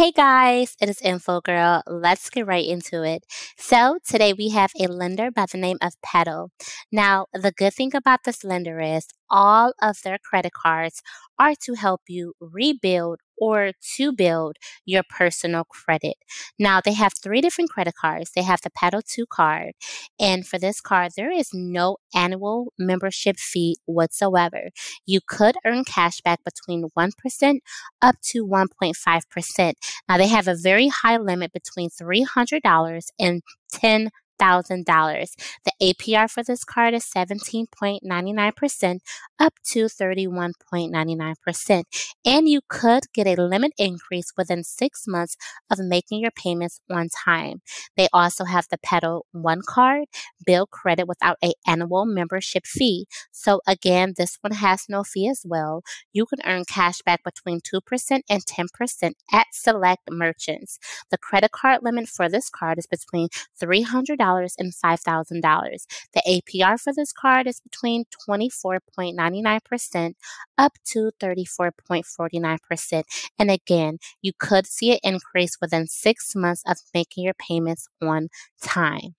Hey guys, it is Info Girl. Let's get right into it. So today we have a lender by the name of Petal. Now, the good thing about this lender is all of their credit cards are to help you rebuild or to build your personal credit. Now, they have three different credit cards. They have the Petal 2 card. And for this card, there is no annual membership fee whatsoever. You could earn cash back between 1% up to 1.5%. Now, they have a very high limit between $300 and $10,000. The APR for this card is 17.99% up to 31.99%. And you could get a limit increase within 6 months of making your payments on time. They also have the Petal 1 card, build credit without an annual membership fee. So again, this one has no fee as well. You can earn cash back between 2% and 10% at select merchants. The credit card limit for this card is between $300 and $5,000. The APR for this card is between 24.99% up to 34.49%. And again, you could see an increase within 6 months of making your payments on time.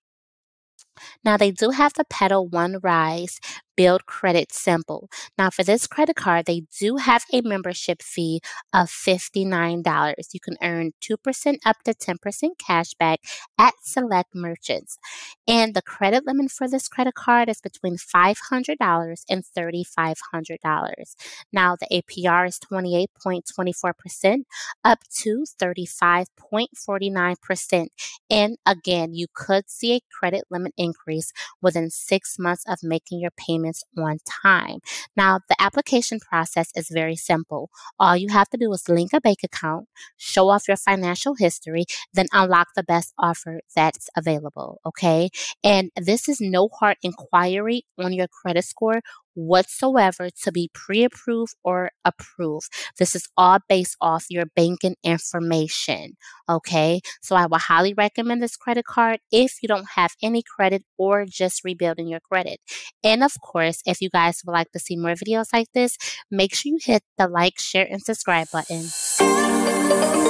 Now, they do have the Petal 1 Rise, build credit simple. Now, for this credit card, they do have a membership fee of $59. You can earn 2% up to 10% cash back at select merchants. And the credit limit for this credit card is between $500 and $3,500. Now, the APR is 28.24% up to 35.49%. And again, you could see a credit limit increase within 6 months of making your payments on time. Now, the application process is very simple. All you have to do is link a bank account, show off your financial history, then unlock the best offer that's available, okay? And this is no hard inquiry on your credit score whatsoever to be pre-approved or approved. This is all based off your banking information, okay? So I will highly recommend this credit card if you don't have any credit or just rebuilding your credit. And of course, if you guys would like to see more videos like this, make sure you hit the like, share, and subscribe button.